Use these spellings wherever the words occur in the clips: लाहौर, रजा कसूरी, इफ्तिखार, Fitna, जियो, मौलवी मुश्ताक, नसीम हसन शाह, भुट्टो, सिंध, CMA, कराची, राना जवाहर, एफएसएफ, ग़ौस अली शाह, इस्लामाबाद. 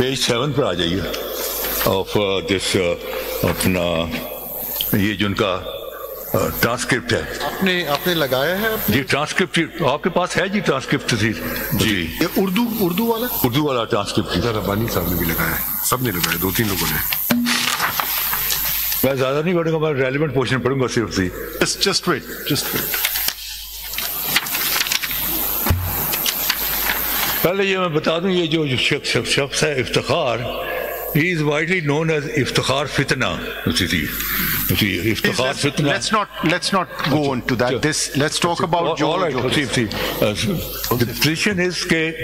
Page 7 पर आ जाइए of this अपना ये जिनका ट्रांसक्रिप्ट है आपने लगाया है आपने? जी ट्रांसक्रिप्ट आपके पास है जी ट्रांसक्रिप्ट जी ये उर्दू वाला ट्रांसक्रिप्ट रब्बानी साहब ने भी लगाया है, सब ने लगाया, 2-3 लोगों ने। मैं ज्यादा नहीं पढ़ूंगा, मैं रेलिवेंट पोर्शन पढ़ूंगा सिर्फ जी। जस्ट वेट पहले ये मैं बता दूं, ये जो शख्स है इफ्तिखार, He is widely known as इफ्तिखार फितना। Let's not go on to that. Let's talk about Joe. All right. The position is that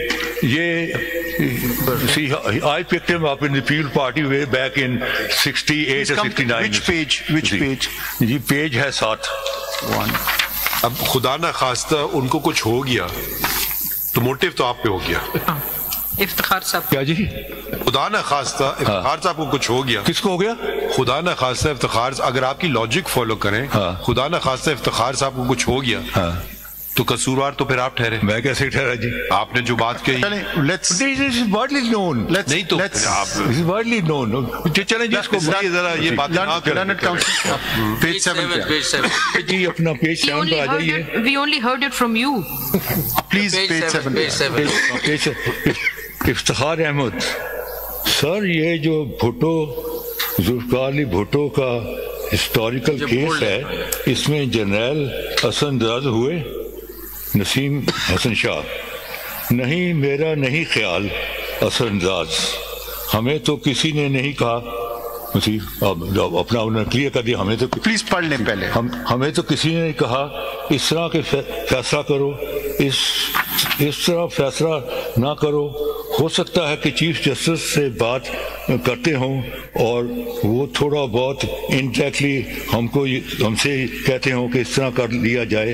I picked him up in the Field Party way back in 68 or 69. Which page? The page has 7. अब खुदा ना खास्ता उनको कुछ हो गया तो motive तो आप पे हो गया इफ्तिखार साहब। क्या जी? खुदा ना खास्ता इफ्तिखार साहब को कुछ हो गया। किसको हो गया? खुदा ना खास्ता इफ्तिखार, अगर आपकी लॉजिक फॉलो करें, हाँ। खुदा ना खास्ता इफ्तिखार साहब को कुछ हो गया, हाँ। तो कसूरवार तो फिर आप ठहरे। मैं कैसे ठहरा जी? आपने जो बात कही। इफ्तिखार अहमद सर, ये जो भुट्टो का हिस्टोरिकल केस है, इसमें जनरल असरअंदाज हुए नसीम हसन शाह। नहीं, मेरा नहीं ख्याल असरअंदाज, हमें तो किसी ने नहीं कहा। अब अपना उन्होंने क्लियर कर दिया, हमें तो प्लीज पढ़ लें पहले। हमें तो किसी ने कहा इस तरह के फैसला करो, इस तरह फैसला ना करो। हो सकता है कि चीफ जस्टिस से बात करते हों और वो थोड़ा बहुत इनडायरेक्टली हमसे कहते हों कि इस तरह कर लिया जाए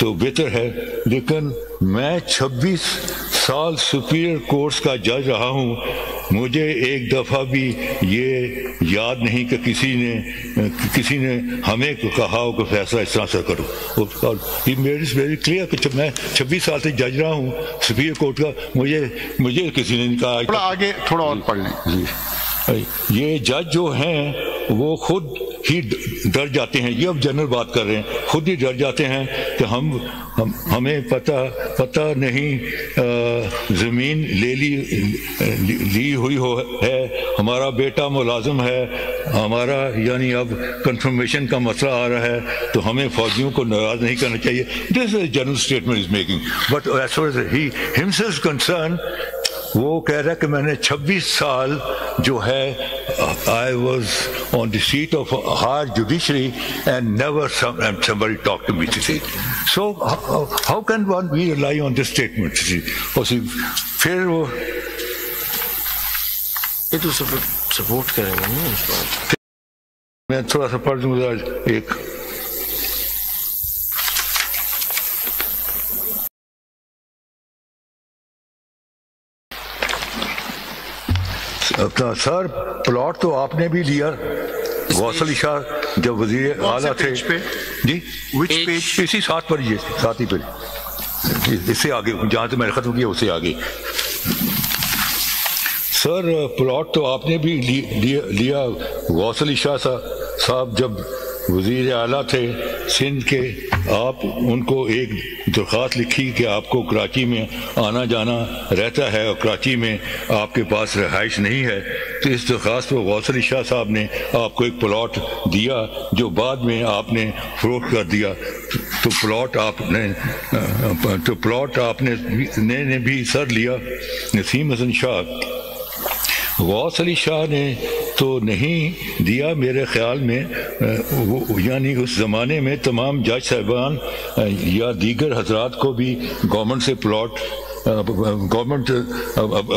तो बेहतर है। लेकिन मैं 26 साल सुपीरियर कोर्ट्स का जज रहा हूं, मुझे एक दफ़ा भी ये याद नहीं कि किसी ने हमें कहा हो कि फैसला इस तरह से करो। और ये वेरी क्लियर कि मैं 26 साल से जज रहा हूं सुपीरियर कोर्ट का, मुझे किसी ने कहा। थोड़ा आगे थोड़ा और पढ़ लें। ये जज जो हैं वो खुद ही डर जाते हैं, ये अब जनरल बात कर रहे हैं, खुद ही डर जाते हैं कि हमें पता नहीं ज़मीन ली हुई है, हमारा बेटा मुलाजिम है, हमारा यानी अब कंफर्मेशन का मसला आ रहा है, तो हमें फौजियों को नाराज नहीं करना चाहिए। This is general statement is making, but as far as he himself is concern, वो कह रहा है कि मैंने 26 साल जो है I was on the seat of higher judiciary and never somebody talk to me. So how can one we rely on this statement? फिर वो ये तो सपोर्ट करेंगे ना इस बात। मैं थोड़ा सा पढ़ दूंगा एक। अपना सर प्लॉट तो आपने भी लिया, ग़ौस अली शाह जब वजीर आला थे जी। विच पेज? इसी 7 पर, ये 7 ही पर, इससे आगे जहाँ से मैंने खत्म किया उससे आगे। सर प्लॉट तो आपने भी लिया ग़ौस अली शाह साहब जब वजीर आला थे सिंध के, आप उनको एक दरख्वास्त लिखी कि आपको कराची में आना जाना रहता है और कराची में आपके पास रहाइश नहीं है, तो इस दरख्वास्त पर ग़ौस अली शाह साहब ने आपको एक प्लॉट दिया जो बाद में आपने फरोख्त कर दिया। तो प्लॉट आपने भी सर लिया नसीम हसन शाह। ग़ौस अली शाह ने तो नहीं दिया मेरे ख्याल में, वो यानी उस ज़माने में तमाम जज साहिबान या दीगर हजरात को भी गवर्नमेंट से प्लॉट गवर्नमेंट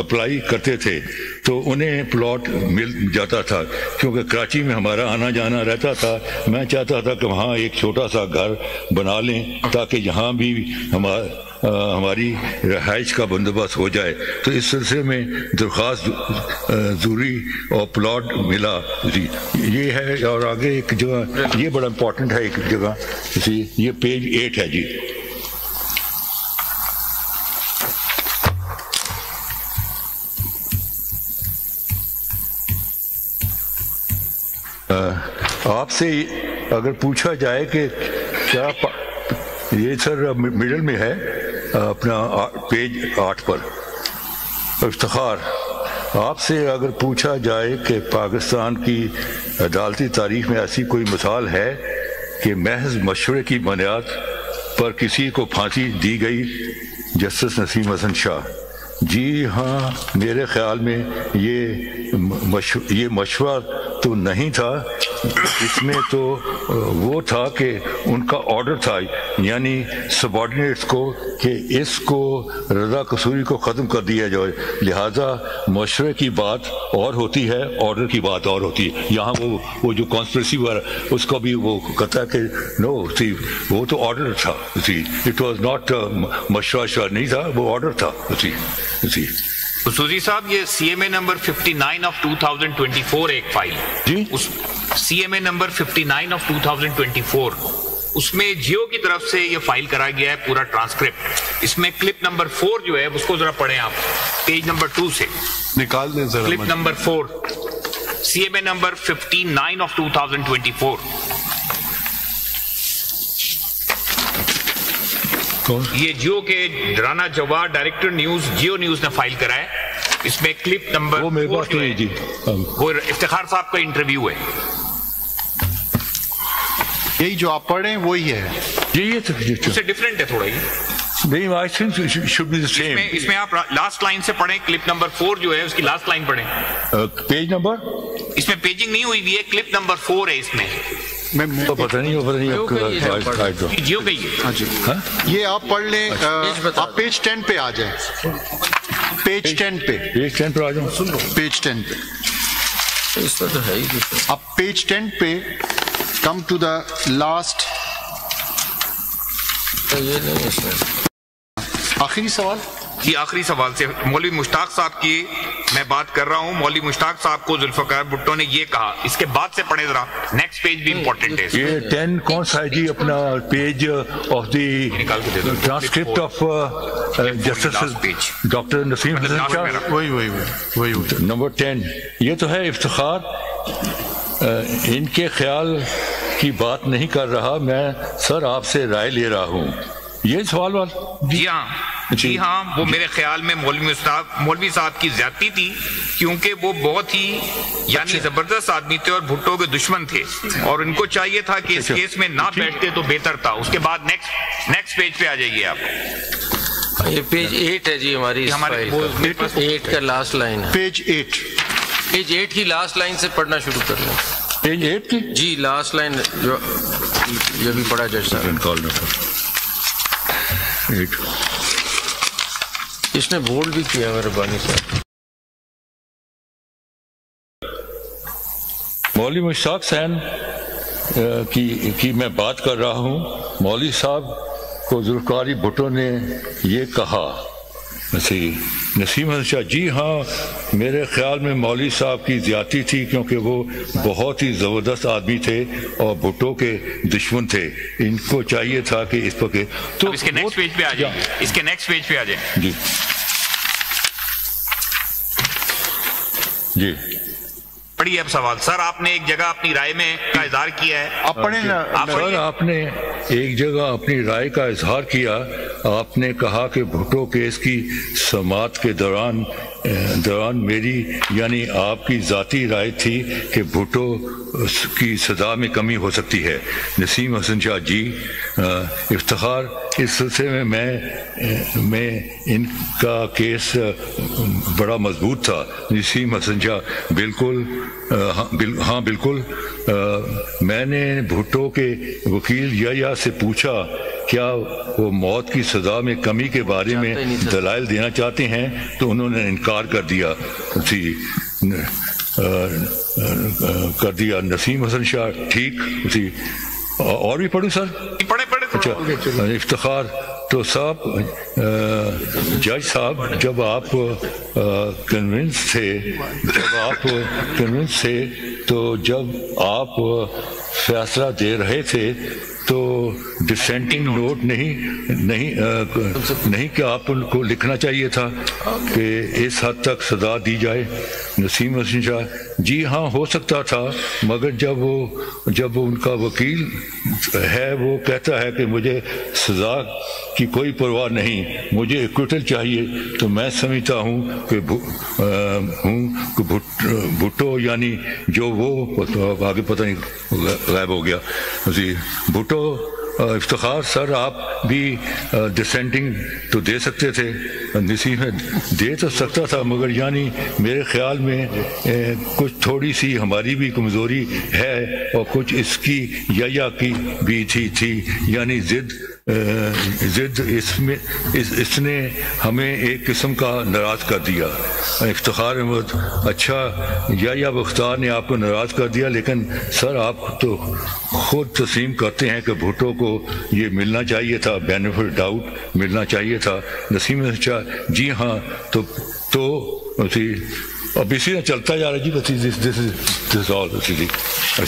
अप्लाई करते थे तो उन्हें प्लॉट मिल जाता था, क्योंकि कराची में हमारा आना जाना रहता था। मैं चाहता था कि वहाँ एक छोटा सा घर बना लें ताकि यहाँ भी हमारी रहाइश का बंदोबस्त हो जाए, तो इस सिलसिले में दरख्वास्त जूरी और प्लॉट मिला जी। ये है। और आगे एक जगह ये बड़ा इम्पोर्टेंट है, एक जगह जी, ये पेज 8 है जी। आपसे अगर पूछा जाए कि क्या ये सर मिडल में है अपना पेज 8 पर, इफ्तिखार, आपसे अगर पूछा जाए कि पाकिस्तान की अदालती तारीख में ऐसी कोई मिसाल है कि महज मशवरे की बुनियाद पर किसी को फांसी दी गई? जस्टिस नसीम हसन शाह: जी हाँ, मेरे ख्याल में ये मशवरा तो नहीं था, इसमें तो वो था कि उनका ऑर्डर था, यानी सबॉर्डिनेट्स को, कि इसको रजा कसूरी को ख़त्म कर दिया जाए। लिहाजा मशवरे की बात और होती है, ऑर्डर की बात और होती है। यहाँ वो जो कॉन्स्पिरेसी वगैरह उसका भी वो कहता है कि नो, वो तो ऑर्डर था, इट वाज नॉट मशवरा नहीं था, वो ऑर्डर था। जी साहब, ये CMA नंबर 59 ऑफ 2024 एक फाइल जी, उस CMA नंबर 59 ऑफ 2024 उसमें जियो की तरफ से ये फाइल करा गया है पूरा ट्रांसक्रिप्ट। इसमें क्लिप नंबर 4 जो है उसको जरा पढ़ें आप, पेज नंबर 2 से निकाल दें sir. Clip number 4 CMA number 59 of 2024। ये जियो के राना जवाहर, डायरेक्टर न्यूज, जियो न्यूज ने फाइल करा है। इसमें क्लिप नंबर वो इफ्तिखार साहब का इंटरव्यू है, यही जो आप पढ़ रहे हैं वही है। ये उससे डिफरेंट है थोड़ा, ये इसमें आप लास्ट लाइन से पढ़ें, क्लिप नंबर 4 जो है उसकी लास्ट लाइन पढ़ें, पेज नंबर, इसमें पेजिंग नहीं हुई भी है, क्लिप नंबर 4 है इसमें। मैं तो पता नहीं जियो गई है जी। ये आप पढ़ लें, आप पेज 10 पे आ जाए, पेज 10 पे आ जाओ, सुन लो, पेज 10 पे इसका तो है ही। आप पेज 10 पे कम टू द लास्ट, ये नहीं है आखिरी सवाल। जी, आखिरी सवाल से मौलवी मुश्ताक साहब की मैं बात कर रहा हूँ। मौलवी मुश्ताक साहब को जुल्फकार भुट्टो ने ये कहा, इसके बाद से पढ़े जरा, नेक्स्ट पेज भी इम्पोर्टेंट है। ये 10 कौन सा है जी? अपना page of the transcript of justice doctor नसीम हसन शाह, वही नंबर 10। ये तो है इफ्तिखार, इनके ख्याल की बात नहीं कर रहा मैं सर, आपसे राय ले रहा हूँ। ये सवाल वाल जी हाँ जी हाँ, वो मेरे ख्याल में मौलवी साहब की ज्यादती थी, क्योंकि वो बहुत ही यानी जबरदस्त आदमी थे और भुट्टो के दुश्मन थे, और उनको चाहिए था कि इस केस में ना बैठते तो बेहतर था। उसके बाद नेक्स्ट पेज पे आ जाइए आप, ये पेज 8 है जी हमारी, पेज 8 का लास्ट लाइन है, पेज 8 की लास्ट लाइन से पढ़ना शुरू कर लें, पेज 8 की जी लास्ट लाइन जो ये भी पढ़ा जाए। इसने बोल भी किया मेहरबानी साहब। मौलवी मुश्ताक साहब की मैं बात कर रहा हूँ। मौलवी साहब को जुल्फकारी भुट्टो ने ये कहा, नसीम हसन शाह: जी हाँ, मेरे ख्याल में मौलवी साहब की ज्यादती थी, क्योंकि वो बहुत ही ज़बरदस्त आदमी थे और भुट्टो के दुश्मन थे, इनको चाहिए था कि इस पर के तो इसके नेक्स्ट पेज पे आ जाए, इसके नेक्स्ट पेज पे आ जाए जी जी। पढ़िए अब सवाल सर, आपने एक जगह अपनी राय में का इजहार किया है, आपने एक जगह अपनी राय का इजहार किया। आपने कहा कि भुट्टो केस की समाअत के दौरान मेरी यानी आपकी ज़ाती राय थी कि भुट्टो की सज़ा में कमी हो सकती है। नसीम हसन शाह: जी इफ्तिखार, इस सिलसिले में मैं इनका केस बड़ा मजबूत था। नसीम हसन शाह: हाँ बिल्कुल, मैंने भुट्टो के वकील या से पूछा क्या वो मौत की सज़ा में कमी के बारे में दलाइल देना चाहते हैं, तो उन्होंने इनकार कर दिया नसीम हसन शाह: ठीक थी, और भी पढ़ूं सर? पढ़े अच्छा। इफ्तिखार: तो साहब, जज साहब, जब आप कन्विंस थे तो जब आप फैसला दे रहे थे तो डिसेंटिंग नोट नहीं कि आप उनको लिखना चाहिए था कि इस हद तक सजा दी जाए। नसीम हसन शाह, जी हाँ हो सकता था, मगर जब उनका वकील है वो कहता है कि मुझे सजा की कोई परवाह नहीं, मुझे एक्विटल चाहिए, तो मैं समझता हूँ कि भुट्टो यानी जो वो आगे पता नहीं गायब हो गया जी, भुट्टो तो इफ्तिखार सर आप भी डिसेंटिंग तो दे सकते थे, नसीम दे तो सकता था, मगर यानी मेरे ख्याल में कुछ थोड़ी सी हमारी भी कमज़ोरी है और कुछ इसकी या की भी थी यानी जिद इसमें इसने हमें एक किस्म का नाराज़ कर दिया। इफ्तिखार अहमद, अच्छा या बख्तार ने आपको नाराज़ कर दिया, लेकिन सर आप तो खुद तस्लीम करते हैं कि भुट्टो को ये मिलना चाहिए था, बेनिफिट डाउट मिलना चाहिए था। नसीम अच्छा, जी हाँ, तो अब इसी ने चलता जा रहा जी, दिस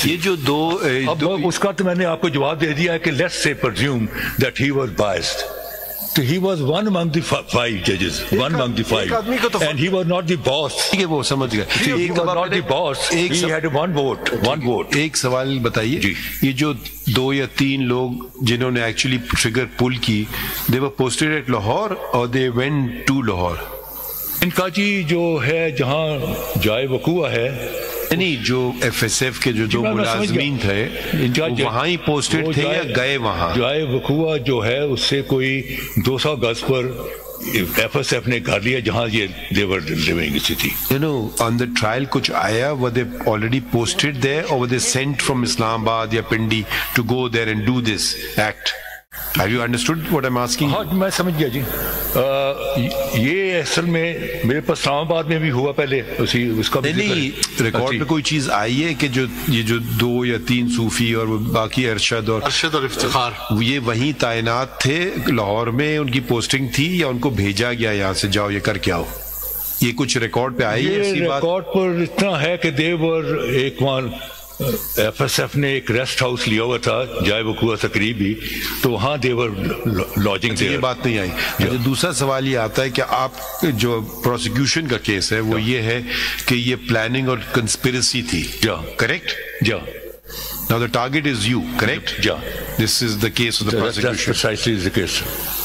ये जो दो उसका तो मैंने आपको जवाब दे दिया है कि let's say presume that he was biased, तो he was one among the five जजेस, one among the five, and he was not the boss. ठीक है, वो समझ गया, एक बार not the boss, he had one vote. एक सवाल बताइए, ये जो दो या तीन लोग जिन्होंने एक्चुअली ट्रिगर पुल की, they were posted at लाहौर और दे वेंट टू लाहौर। इनका जी जो है जहाँ जाए वकूआ है, यानी जो एफएसएफ के जो मुलाज़मीन थे इनका वहाँ ही पोस्टेड थे या गए वहाँ? जाए वकूआ जो है उससे कोई 200 गज पर एफएसएफ ने कर लिया जहाँ ये देवर लिविंग थी। You know on the trial कुछ आया, were they already posted there और were they sent from इस्लामाबाद या Pindi to go there and do this act? Have you understood what I'm asking? हाँ मैं समझ गया जी। ये असल में मेरे पास इस्लामाबाद में भी हुआ पहले, उसका नहीं रिकॉर्ड में कोई चीज़ आई है कि जो ये जो दो या तीन सूफी और बाकी अरशद और इफ्तिखार ये वहीं तैनात थे लाहौर में, उनकी पोस्टिंग थी या उनको भेजा गया यहाँ से जाओ ये करके आओ? ये कुछ रिकॉर्ड पे आई है? ये रिकॉर्ड पर इतना है कि देवर एक मान एफएसएफ ने एक रेस्ट हाउस लिया हुआ था जाए वकूआ से करीब ही, तो वहाँ देवर लॉजिंग दे, ये बात नहीं आई। अच्छा, दूसरा सवाल ये आता है कि आप जो प्रोसिक्यूशन का केस है वो ये है कि ये प्लानिंग और कंस्पिरेसी थी, करेक्ट? जा now the target is you, correct? जा this is the case of the prosecution, precisely is the case.